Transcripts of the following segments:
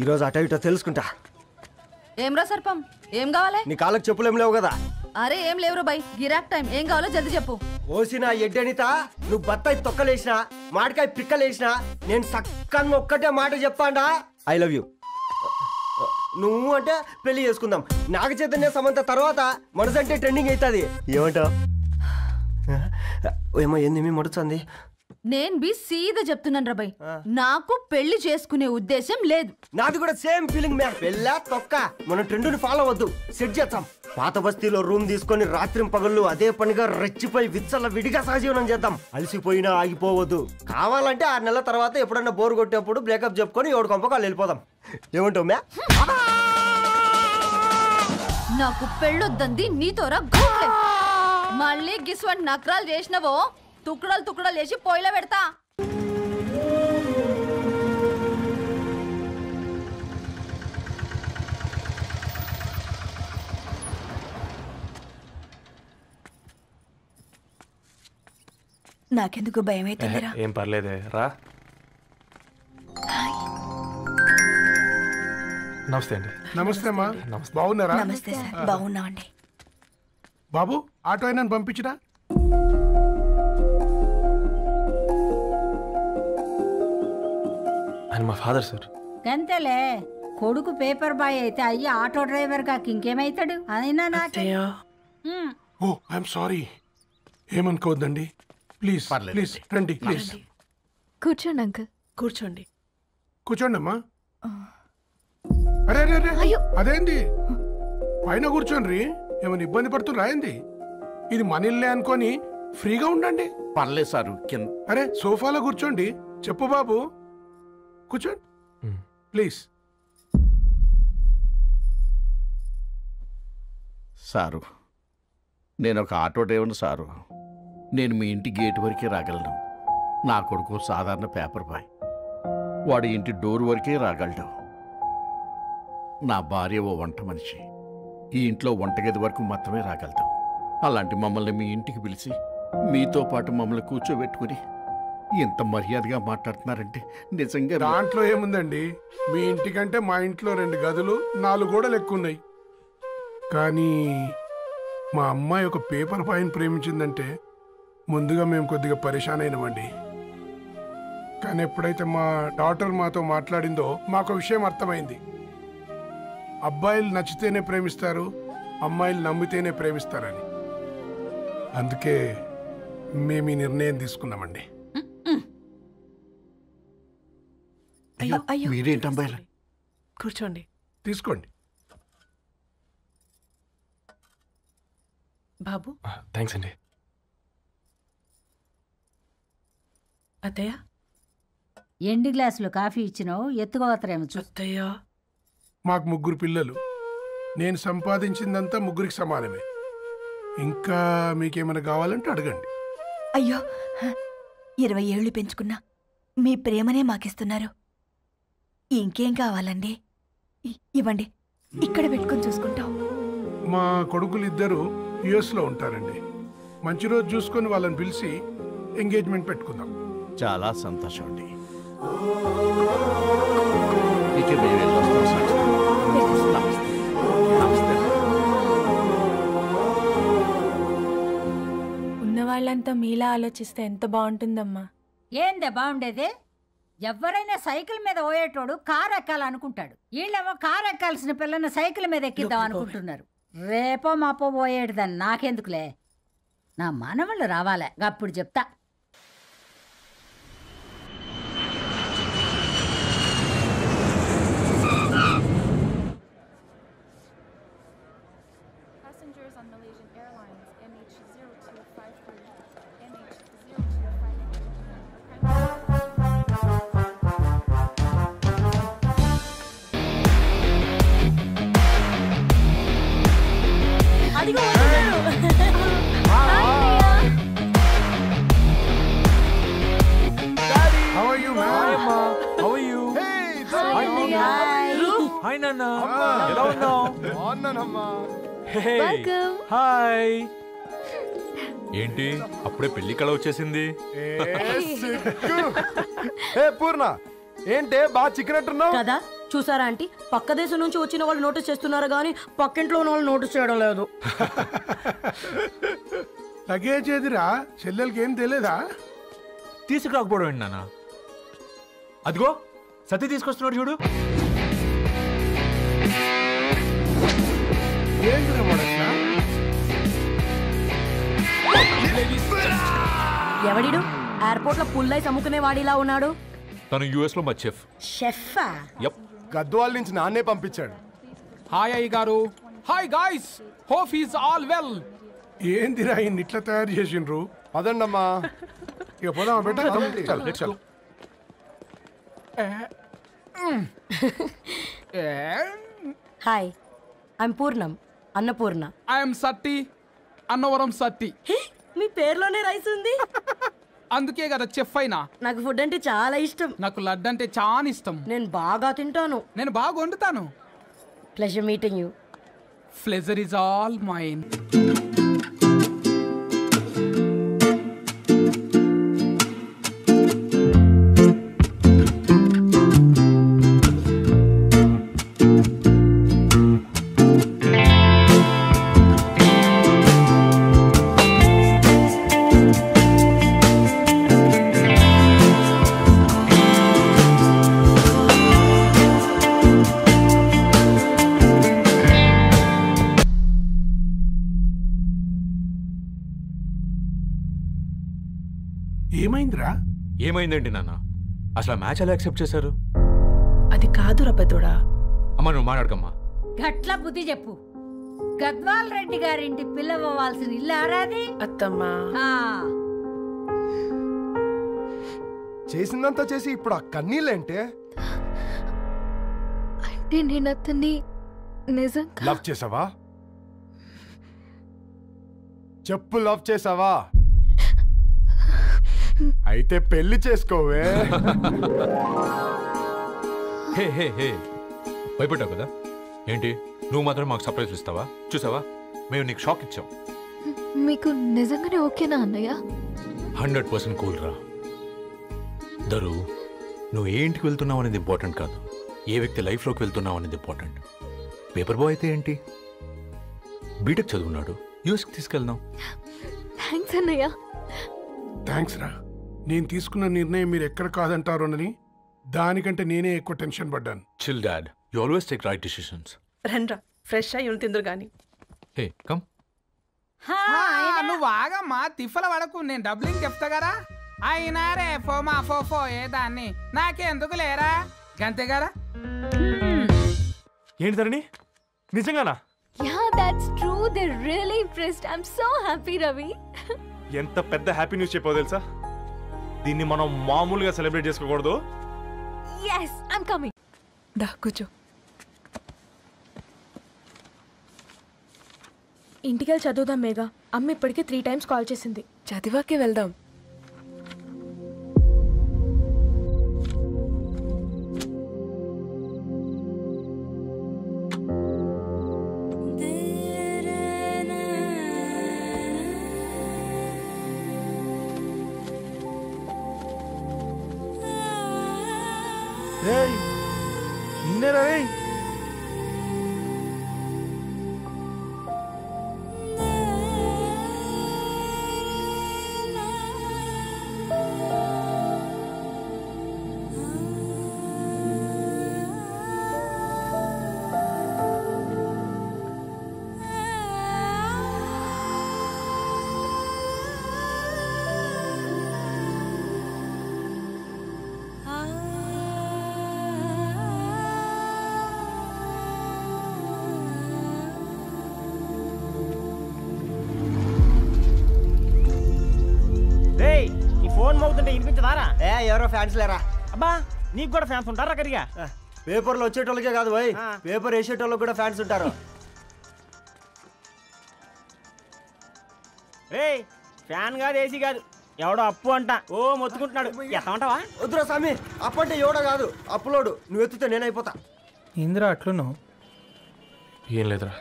ఈరోజు అటో ఇటో తెలుసుకుంటా. ఏమ్రా సర్పం, ఏం కావాలి? నీ కాళ్ళకి చెప్పులు ఏం లేవు కదా? అరే ఏం లేవురా బాయ్, గిరాక్ టైం, ఏం కావాలో జల్ది చెప్పు. ఓసిన ఎడ్డనిత, నువ్వు బత్తాయి తొక్కలేసినా మాడికాయ పిక్కలేసినా నేను సక్కన్ ఒక్కటే మాట చెప్పాడా, ఐ లవ్ యూ. నువ్వు అంటే పెళ్లి చేసుకుందాం. నాగ చైతన్య సమంత తర్వాత మనసంటే ట్రెండింగ్ అవుతుంది. ఏమంటావు? ఏమో ఏంది మీ మడుతుంది? నేను బి సీదా చెప్తున్నాను రాబాయ్, నాకు పెళ్లి చేసుకునే ఉద్దేశం లేదు. నాది కూడా సేమ్ ఫీలింగ్ మ్యామ్. పెళ్ళా తొక్క మన ట్రెండ్ని ఫాలో అవద్దు, సెట్ చేస్తాం. పాత బస్తీలో రూమ్ తీసుకొని రాత్రి పగళ్ళు అదే పనిగా రెచ్చిపోయి విచ్చల విడిగా సహజీవనం చేద్దాం. అలసిపోయినా ఆగిపోవద్దు. కావాలంటే 6 నెలల తర్వాత ఎప్పుడన్నా బోర్ కొట్టేప్పుడు బ్రేకప్ చెప్పుకొని ఎవడు కొంపకాలు వెళ్ళిపోదాం. ఏమంటావు మ్యా? నాకు పెళ్ళొద్దంది నీతోరా గోట్లే. మళ్ళీ గిస్వాన్ నకరాలు చేసినవో తుక్కడలు తుక్కడలు వేసి పొయ్యిలో పెడతా. నాకెందుకు భయం అవుతుందిరా. ఏం పర్లేదే రా. నమస్తే అండి. నమస్తే అమ్మా. బాగున్నారా? నమస్తే సార్, బాగున్నామండి. బాబు ఆటో అయినా పంపించరా? మా ఫాదర్ సార్. గంతేలే, కొడుకు పేపర్ బాయ్ అయితే అయ్యి ఆటో డ్రైవర్ గా ఇంకేమైతాడు? అయినా నాకు ఓ ఐఎమ్ సారీ, ఏమనుకోవద్దండి. ప్లీజ్ ప్లీజ్ రండి, ప్లీజ్ కూర్చోండి అంకుల్. కూర్చోండి కూర్చోండి అమ్మా. అరే అరే అదేంది పైన కూర్చోండి, ఏమైనా ఇబ్బంది పడుతున్నా ఏంది? ఇది మన ఇల్లే అనుకొని ఫ్రీగా ఉండండి. పర్లేదు సార్. అరే సోఫాలో కూర్చోండి. చెప్పు బాబు, కూర్చోండి ప్లీజ్. సారు, నేను ఒక ఆటో డ్రైవర్ను సారు. నేను మీ ఇంటి గేట్ వరకే రాగలను. నా కొడుకు సాధారణ పేపర్ బాయ్, వాడి ఇంటి డోర్ వరకే రాగలడు. నా భార్య ఓ వంట మనిషి, ఈ ఇంట్లో వంటగది వరకు మాత్రమే రాగలదు. అలాంటి మమ్మల్ని మీ ఇంటికి పిలిచి మీతో పాటు మమ్మల్ని కూర్చోబెట్టుకుని ఎంత మర్యాదగా మాట్లాడుతున్నారంటే నిజంగా. దాంట్లో ఏముందండి, మీ ఇంటికంటే మా ఇంట్లో 2 గదులు 4 గోడలు ఎక్కువ ఉన్నాయి. కానీ మా అమ్మాయి ఒక పేపర్ బాయ్ని ప్రేమించిందంటే ముందుగా మేము కొద్దిగా పరేషాన్ అయినామండి. కానీ ఎప్పుడైతే మా డాటర్ మాతో మాట్లాడిందో మాకు విషయం అర్థమైంది. అబ్బాయిలు నచ్చితేనే ప్రేమిస్తారు, అమ్మాయిలు నమ్మితేనే ప్రేమిస్తారని. అందుకే మేము ఈ నిర్ణయం తీసుకున్నామండి. మీరేంటి అమ్మాయిలు? కూర్చోండి తీసుకోండి బాబు. థ్యాంక్స్ అండి అత్తయ్య. ఎండి గ్లాసులో కాఫీ ఇచ్చినావు, ఎత్తుకోవతరేమో అత్తయ్య. మాకు 3 పిల్లలు, నేను సంపాదించిందంతా 3కి సమానమే. ఇంకా మీకేమైనా కావాలంటే అడగండి. అయ్యో, 20 ఏళ్ళు పెంచుకున్నా మీ ప్రేమనే మాకిస్తున్నారు, ఇంకేం కావాలండి? ఇవ్వండి, ఇక్కడ పెట్టుకుని చూసుకుంటాం. మా కొడుకులు 2 యుఎస్లో ఉంటారండి. మంచి రోజు చూసుకొని వాళ్ళని పిలిచి ఎంగేజ్మెంట్ పెట్టుకుందాం. చాలా సంతోషం అండి. ఉన్న వాళ్ళంతా మీలా ఆలోచిస్తే ఎంత బాగుంటుందమ్మా. ఏందా బాగుండేది? ఎవరైనా సైకిల్ మీద పోయేటోడు కారు ఎక్కాలనుకుంటాడు, వీళ్ళేమో కారు ఎక్కాల్సిన పిల్లల్ని సైకిల్ మీద ఎక్కిద్దాం అనుకుంటున్నారు. రేపో మాపో పోయేటదని నాకెందుకులే, నా మనవళ్ళు రావాలే, అప్పుడు చెప్తా. ఏంటి అప్పుడే పెళ్లి కళ వచ్చేసింది? పూర్ణ ఏంటే బాగా చిక్కినట్టున్నావు కదా. చూసారా ఆంటీ, పక్క దేశం నుంచి వచ్చిన వాళ్ళు నోటీస్ చేస్తున్నారు కానీ పక్కింట్లో ఉన్న వాళ్ళు నోటీస్ చేయడం లేదు. లగేజ్ ఏదిరా, చెల్లెలకి ఏం తెలియదా? తీసుకురాకపోవడం ఏంటి నాన్న? అదిగో సతీ తీసుకొస్తున్నాడు చూడు. ఎవడిడు ఎయిర్పోర్ట్ లో పుల్లై సముకునే వాడిలా ఉన్నాడు? తను యుఎస్ లో మా చెఫ్. షెఫా? యప్, గద్వాల్ నుంచి నాన్నే పంపించాడు. హాయ్ అయ్య గారు. Hi guys, hope is all well. ఏందిరా ఇన్ని ఇట్లా తయారు చేసిండ్రు? పదండమ్మా, ఇక పోదామా బెట్ట? Let's go. Hi, I'm Purnam, Annapurna. I'm Satti, Annavaram Satti. మీ పేర్లోనే రైస్ ఉంది, అందుకే కదా చెఫ్ అయినా. నాకు ఫుడ్ అంటే చాలా ఇష్టం. నాకు లడ్డు అంటే చాలా ఇష్టం. నేను బాగా తింటాను. నేను బాగా వండుతాను. Pleasure meeting you. Pleasure is all mine. ఏమైందిరా? ఏమైందండి నాన్న? అసలు ఆ మ్యాచ్ ఎలా యాక్సెప్ట్ చేశారు? అది కాదురా పెద్దోడా. అమ్మ నువ్వు మాట్లాడకమ్మా. గట్ల బుద్ధి చెప్పు. గద్వాల్ రెడ్డి గారింటి పిల్లవ్వాల్సిన ఇల్లు ఆరాది. అత్తమ్మా చేసిందంతా చేసి ఇప్పుడు ఆ కన్నీళ్ళంటే అంటే నేను అతన్ని నిజంగా లవ్ చేసావా చెప్పు. లవ్ చేసావా అయితే పెళ్లి చేసుకోవే. భయపడ్డావు కదా? ఏంటి నువ్వు మాత్రం మాకు సర్ప్రైజ్ ఇస్తావా? చూసావా మేము నీకు షాక్ ఇచ్చాం. మీకు నిజంగానే ఓకేనా అన్నయ్య? 100% కూల్ రా దరు. నువ్వు ఏ ఇంటికి వెళ్తున్నావు అనేది ఇంపార్టెంట్ కాదు, ఏ వ్యక్తి లైఫ్లోకి వెళ్తున్నావు అనేది ఇంపార్టెంట్. పేపర్ బాయ్ అయితే ఏంటి, బీటెక్ చదువున్నాడు, యూఎస్కి తీసుకెళ్దాం. థ్యాంక్స్ అన్నయ్య. థ్యాంక్స్ రా. నేను తీసుకున్న నిర్ణయం మీరు ఎక్కడ కాదంటారోనని దానికంటే నేనే ఎక్కువ టెన్షన్ పడ్డాను. Chill dad, you always take right decisions. రండ్రా ఫ్రెష్ అయ్యి ఉండి తిందురు గానీ. Hey come. హాయ్, నువ్వు ఆగమ్మా, తిఫల వడకు నేను డబ్లింగ్ చెప్తా కదా. అయినా రే ఫో మా ఫో ఫో ఏ దాన్ని నాకెందుకు లేరా గంతే కదా. ఏంటి ధరణి నిజంగానా? Yeah that's true, they really impressed. I am so happy Ravi. ఎంత పెద్ద హ్యాపీ న్యూస్ చెప్పావు తెలుసా? దీన్ని మనం మామూలుగా సెలబ్రేట్ చేసుకోకూడదు. yes i'm coming. దా కూర్చో. ఇంటికి వెళ్ళి చదువుదాం మేఘా. అమ్మ ఇప్పటికే 3 times కాల్ చేసింది. చదివాకే వెళ్దాం. ఎవరో ఫ్యాన్స్ లేరా? అబ్బా నీకు కూడా ఫ్యాన్స్ ఉంటారా? కరిగా పేపర్లు వచ్చేటోళ్ళకే కాదు భయ్, పేపర్ వేసేటోళ్ళకి కూడా ఫ్యాన్స్ ఉంటారు. రే ఫ్యాన్ కాదు, ఏసీ కాదు, ఎవడో అప్పు అంట ఓ మొత్తుకుంటున్నాడు. ఎత్తమంటావా? వద్దురా స్వామి, అప్పు అంటే ఎవడో కాదు అప్పులోడు. నువ్వు ఎత్తుతో నేనైపోతా. ఇందిరా అట్లు నువ్వు? ఏం లేదురా.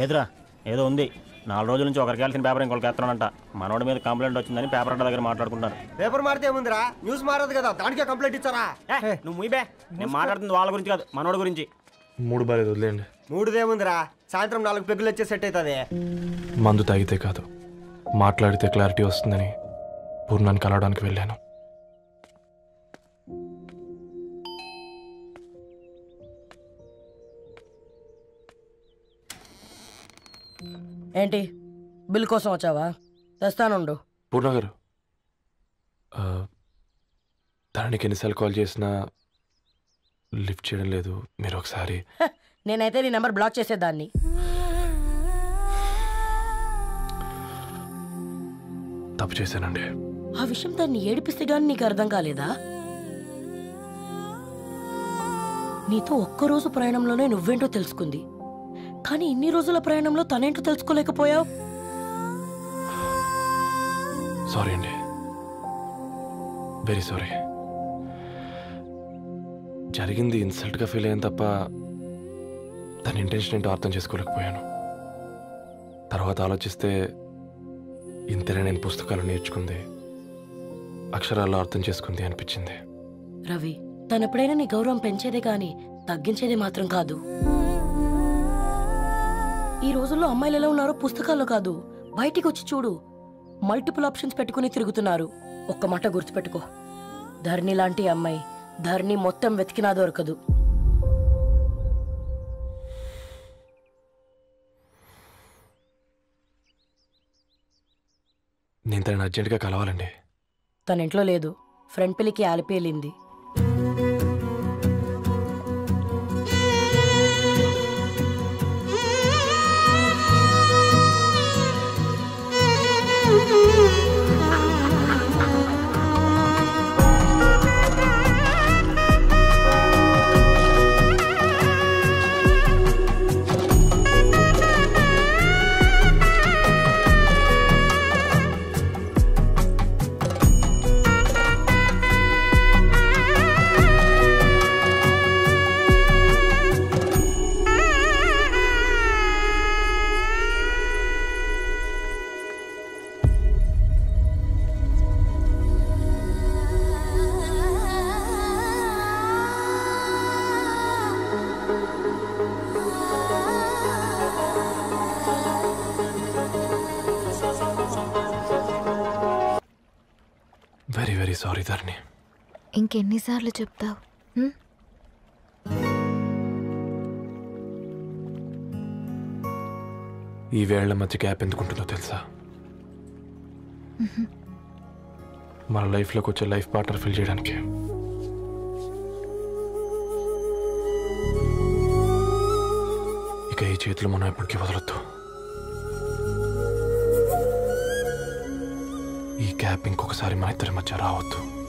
లేదురా ఏదో ఉంది. 4 రోజుల నుంచి ఒకరికి కాల్సిన పేపర్ ఇంకొకరికి ఎత్తనంట. మనోడి మీద కంప్లైంట్ వచ్చిందని పేపర్ అంట దగ్గర మాట్లాడుకుంటారు. పేపర్ మారితే ముందురా న్యూస్ మారదు కదా, దానికే కంప్లైంట్ ఇచ్చారా? నువ్వు ముయిబే, నేను మాట్లాడుతుంది వాళ్ళ గురించి కాదు, మనోడి గురించి. 3 బాలేదు వదిలేండి. 3 దేముందిరా, సాయంత్రం 4 పెగ్గులు వచ్చే సెట్ అవుతుంది. మందు తాగితే కాదు, మాట్లాడితే క్లారిటీ వస్తుందని పూర్ణాన్ని కలవడానికి వెళ్ళాను. ఏంటి బిల్ కోసం వచ్చావా? తెస్తానుండు. పూర్ణ గారు, తనకి ఎన్నిసార్లు కాల్ చేసినా లిఫ్ట్ చేయడం లేదు. మీరు ఒకసారి, నేనైతే నీ నెంబర్ బ్లాక్ చేసేదాన్ని. తప్పు చేశానండి. ఆ విషయం దాన్ని ఏడిపిస్తే గానీ నీకు అర్థం కాలేదా? నీతో ఒక్కరోజు ప్రయాణంలోనే నువ్వేంటో తెలుసుకుంది, కానీ ఇన్ని రోజుల ప్రయాణంలో తనేంటో తెలుసుకోలేకపోయావు. సారీ అండి, వెరీ సారీ. జరిగింది ఇన్సల్ట్గా ఫీల్ అయ్యాను తప్ప తన ఇంటెన్షన్ ఏంటో అర్థం చేసుకోలేకపోయాను. తర్వాత ఆలోచిస్తే ఇంతనే నేను పుస్తకాలు నేర్చుకుంది, అక్షరాల్లో అర్థం చేసుకుంది అనిపించింది. రవి, తనెప్పుడైనా నీ గౌరవం పెంచేదే కానీ తగ్గించేది మాత్రం కాదు. ఈ రోజుల్లో అమ్మాయిలు ఎలా ఉన్నారో పుస్తకాల్లో కాదు, బయటికి వచ్చి చూడు. మల్టిపుల్ ఆప్షన్స్ పెట్టుకుని తిరుగుతున్నారు. ఒక్క మాట గుర్తుపెట్టుకో, ధరణి లాంటి అమ్మాయి ధరణి మొత్తం వెతికినా దొరకదు. నేను తనని అర్జెంట్గా కలవాలండి. తన ఇంట్లో లేదు, ఫ్రెండ్ పిల్లికి ఆలిపి వెళ్ళింది. సారీ ధరణి, ఇంకెన్నిసార్లు చెప్తావు? ఈ వేళ్ల మధ్య గ్యాప్ ఎందుకుంటుందో తెలుసా? మన లైఫ్లోకి వచ్చే లైఫ్ పార్ట్నర్ ఫిల్ చేయడానికి. ఇక ఈ చేతులు మనం ఎప్పటికీ వదలొద్దు. ఈ గ్యాప్ ఇంకొకసారి మన ఇద్దరి మధ్య రావద్దు.